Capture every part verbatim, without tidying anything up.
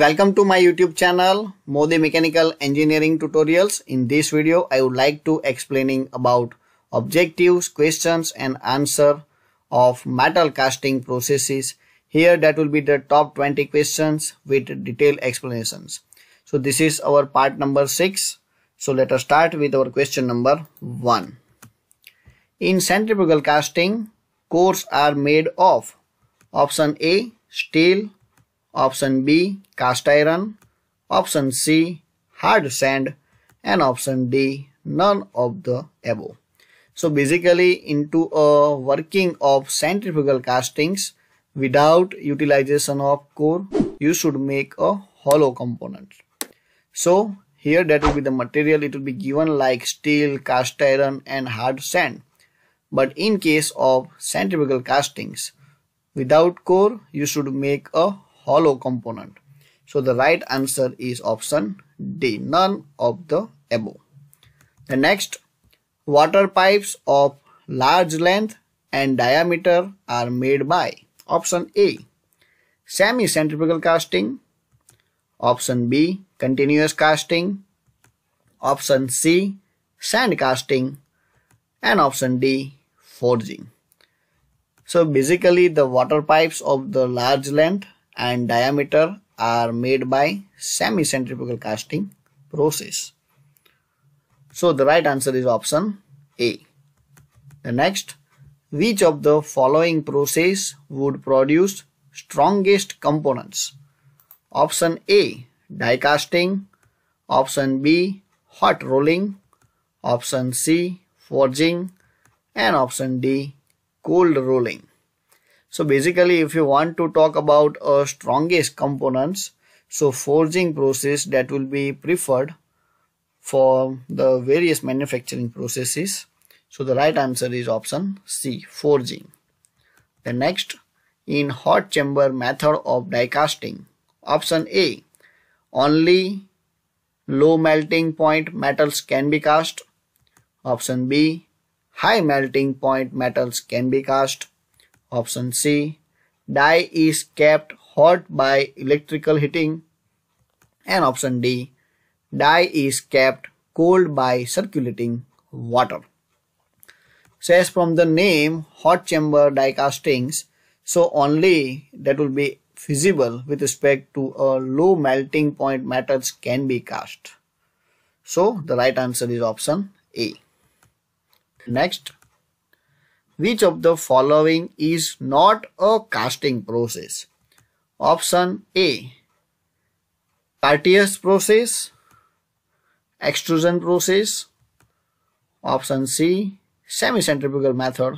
Welcome to my YouTube channel Modi Mechanical Engineering Tutorials. In this video I would like to explaining about objectives, questions and answer of metal casting processes. Here that will be the top twenty questions with detailed explanations. So this is our part number six. So let us start with our question number one. In centrifugal casting, cores are made of option A steel, option B cast iron, option C hard sand and option D none of the above. So basically into a working of centrifugal castings without utilization of core you should make a hollow component. So here that will be the material, it will be given like steel, cast iron and hard sand. But in case of centrifugal castings without core you should make a hollow component. So the right answer is option D, none of the above. The next, water pipes of large length and diameter are made by option A semi-centrifugal casting, option B continuous casting, option C sand casting and option D forging. So basically the water pipes of the large length and diameter are made by semi-centrifugal casting process. So the right answer is option A. The next, which of the following process would produce strongest components? Option A die casting, option B hot rolling, option C forging and option D cold rolling. So basically if you want to talk about uh, strongest components, so forging process that will be preferred for the various manufacturing processes. So the right answer is option C forging. The next, in hot chamber method of die casting, option A only low melting point metals can be cast, option B high melting point metals can be cast, option C die is kept hot by electrical heating and option D die is kept cold by circulating water. So as from the name hot chamber die castings, so only that will be feasible with respect to a low melting point metals can be cast. So the right answer is option A. Next, which of the following is not a casting process? Option A Curtius process, extrusion process, option C semi-centrifugal method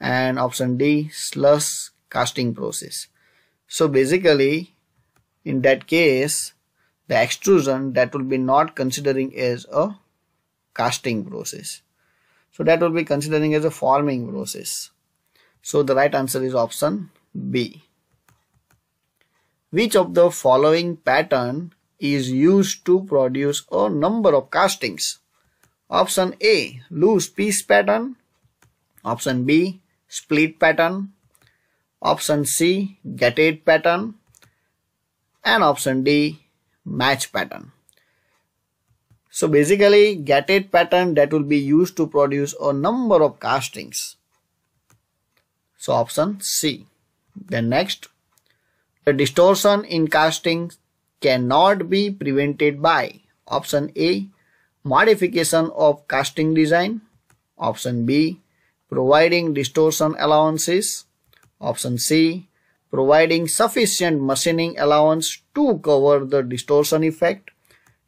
and option D slush casting process. So basically in that case the extrusion that will be not considering as a casting process. So that will be considering as a forming process. So the right answer is option B. Which of the following pattern is used to produce a number of castings? Option A loose piece pattern, option B split pattern, option C gated pattern and option D match pattern. So basically gated pattern that will be used to produce a number of castings. So option C. Then next, the distortion in castings cannot be prevented by option A modification of casting design, option B providing distortion allowances, option C providing sufficient machining allowance to cover the distortion effect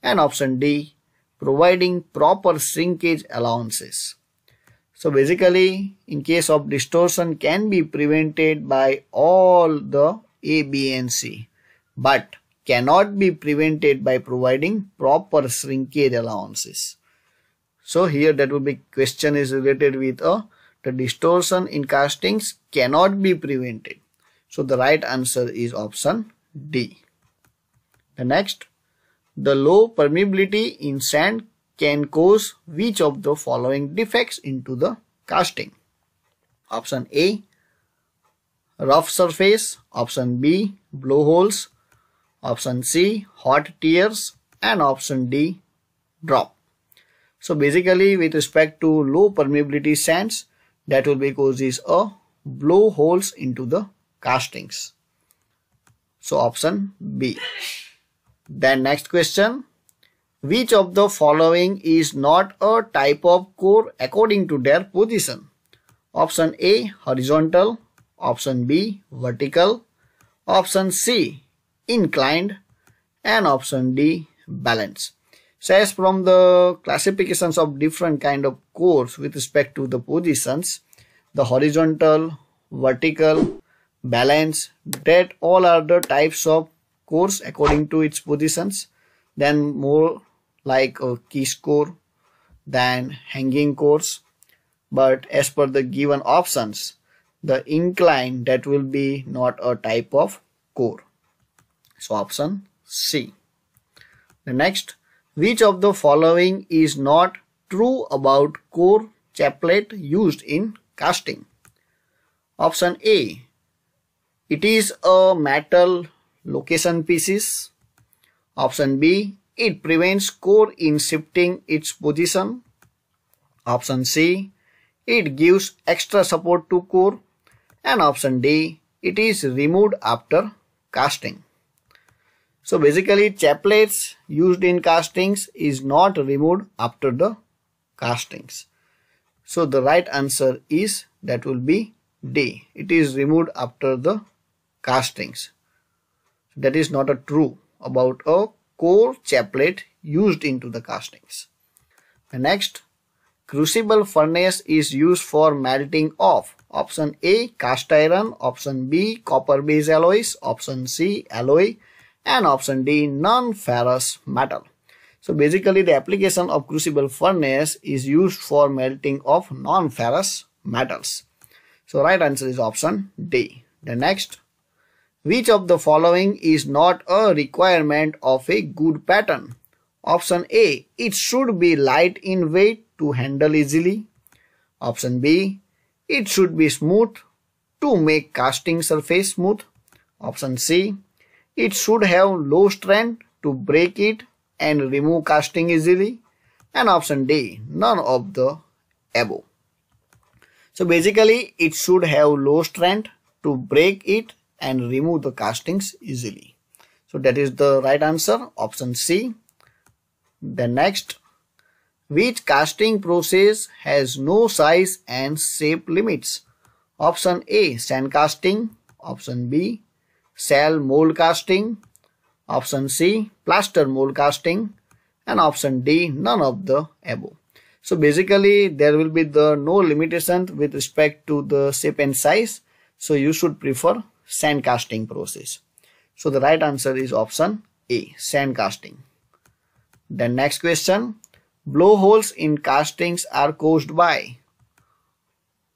and option D providing proper shrinkage allowances. So basically in case of distortion can be prevented by all the A, B and C but cannot be prevented by providing proper shrinkage allowances. So here that would be question is related with a the distortion in castings cannot be prevented. So the right answer is option D. The next, the low permeability in sand can cause which of the following defects into the casting? Option A rough surface, option B blowholes, option C hot tears, and option D drop. So basically with respect to low permeability sands, that will be causes a blow holes into the castings. So option B. Then next question, which of the following is not a type of core according to their position? Option A horizontal, option B vertical, option C inclined, and option D balanced. So as from the classifications of different kind of cores with respect to the positions, the horizontal, vertical, balance, that all are the types of cores according to its positions. Then more like a kiss core, than hanging cores. But as per the given options, the incline, that will be not a type of core. So option C. The next, which of the following is not true about core chaplet used in casting? Option A, it is a metal location pieces. Option B, it prevents core in shifting its position. Option C, it gives extra support to core. And option D, it is removed after casting. So basically chaplets used in castings is not removed after the castings. So the right answer is, that will be D. It is removed after the castings. That is not a true about a core chaplet used into the castings. And next, crucible furnace is used for melting off. Option A cast iron, option B copper based alloys, option C alloy, and option D non-ferrous metal. So basically the application of crucible furnace is used for melting of non-ferrous metals. So right answer is option D. The next, which of the following is not a requirement of a good pattern? Option A, it should be light in weight to handle easily. Option B, it should be smooth to make casting surface smooth. Option C, it should have low strength to break it and remove casting easily. And option D, none of the above. So basically it should have low strength to break it and remove the castings easily. So that is the right answer, option C. Then next, which casting process has no size and shape limits? Option A sand casting, option B shell mold casting, option C plaster mold casting, and option D none of the above. So basically there will be the no limitation with respect to the shape and size, so you should prefer sand casting process. So the right answer is option A sand casting. The next question, blowholes in castings are caused by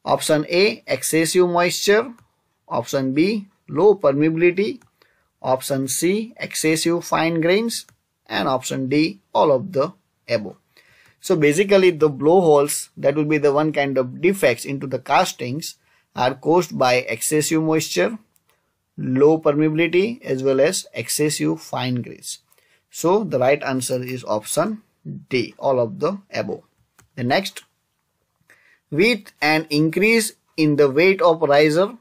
option A excessive moisture, option B low permeability, option C excessive fine grains, and option D all of the above. So basically the blowholes, that will be the one kind of defects into the castings, are caused by excessive moisture, low permeability, as well as excessive fine grains. So the right answer is option D all of the above. The next, with an increase in the weight of riser,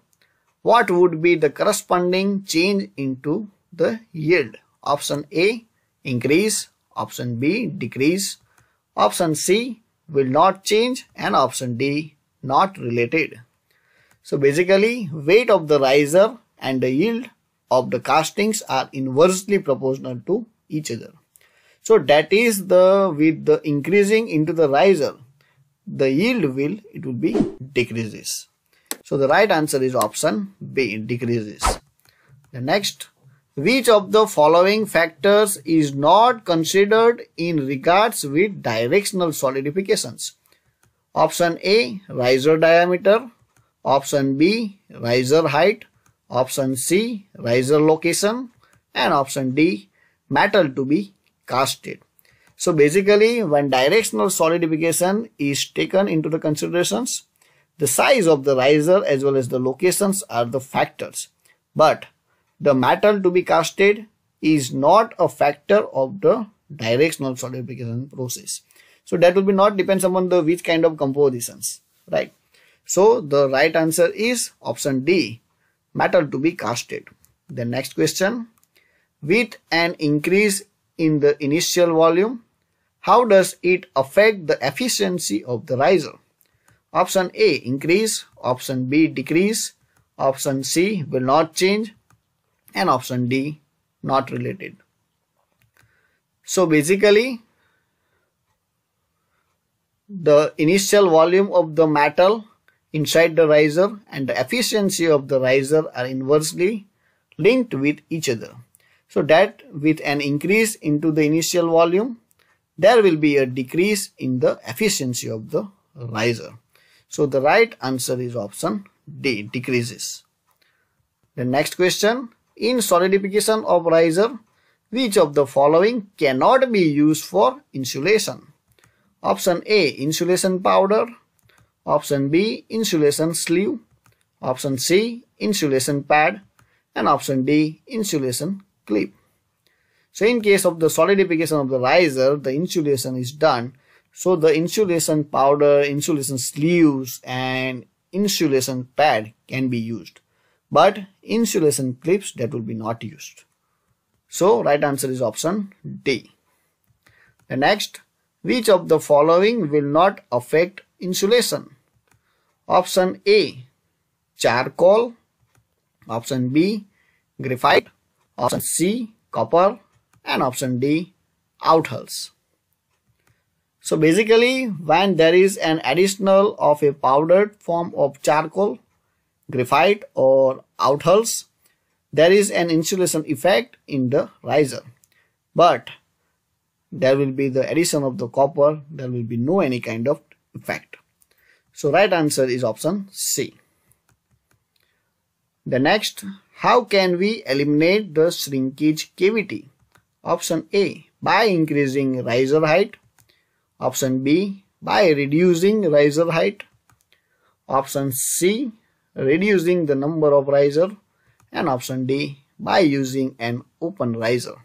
what would be the corresponding change into the yield? Option A increase, option B decrease, option C will not change, and option D not related. So basically weight of the riser and the yield of the castings are inversely proportional to each other. So that is the with the increasing into the riser, the yield will it will be decreases. So the right answer is option B decreases. The next, which of the following factors is not considered in regards with directional solidifications? Option A riser diameter, option B riser height, option C riser location, and option D metal to be casted. So basically when directional solidification is taken into the considerations, the size of the riser as well as the locations are the factors, but the metal to be casted is not a factor of the directional solidification process. So that will be not depends upon the which kind of compositions, right? So the right answer is option D, metal to be casted. The next question, with an increase in the initial volume, how does it affect the efficiency of the riser? Option A, increase. Option B, decrease. Option C, will not change. And option D, not related. So basically, the initial volume of the metal inside the riser and the efficiency of the riser are inversely linked with each other. So that with an increase into the initial volume, there will be a decrease in the efficiency of the riser. So the right answer is option D, decreases. The next question, in solidification of riser, which of the following cannot be used for insulation? Option A, insulation powder. Option B, insulation sleeve. Option C, insulation pad. And option D, insulation clip. So in case of the solidification of the riser, the insulation is done. So the insulation powder, insulation sleeves and insulation pad can be used, but insulation clips, that will be not used. So right answer is option D. The next, which of the following will not affect insulation? Option A, charcoal. Option B, graphite. Option C, copper. And option D, outhulls. So basically, when there is an additional of a powdered form of charcoal, graphite or outhulls, there is an insulation effect in the riser. But there will be the addition of the copper, there will be no any kind of effect. So right answer is option C. The next, how can we eliminate the shrinkage cavity? Option A, by increasing riser height. Option B, by reducing riser height. Option C, reducing the number of riser. And option D, by using an open riser.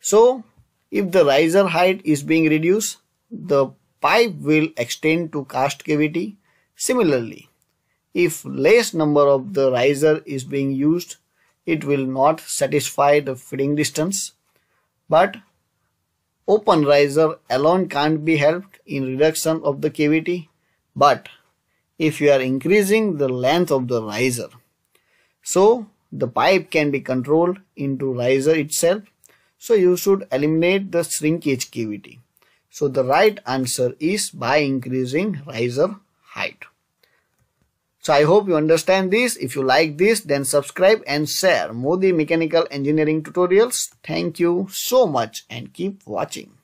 So if the riser height is being reduced, the pipe will extend to cast cavity. Similarly, if less number of the riser is being used, it will not satisfy the fitting distance. But open riser alone can't be helped in reduction of the cavity, but if you are increasing the length of the riser, so the pipe can be controlled into riser itself. So you should eliminate the shrinkage cavity. So the right answer is by increasing riser height. So I hope you understand this. If you like this, then subscribe and share Modi Mechanical Engineering Tutorials. Thank you so much and keep watching.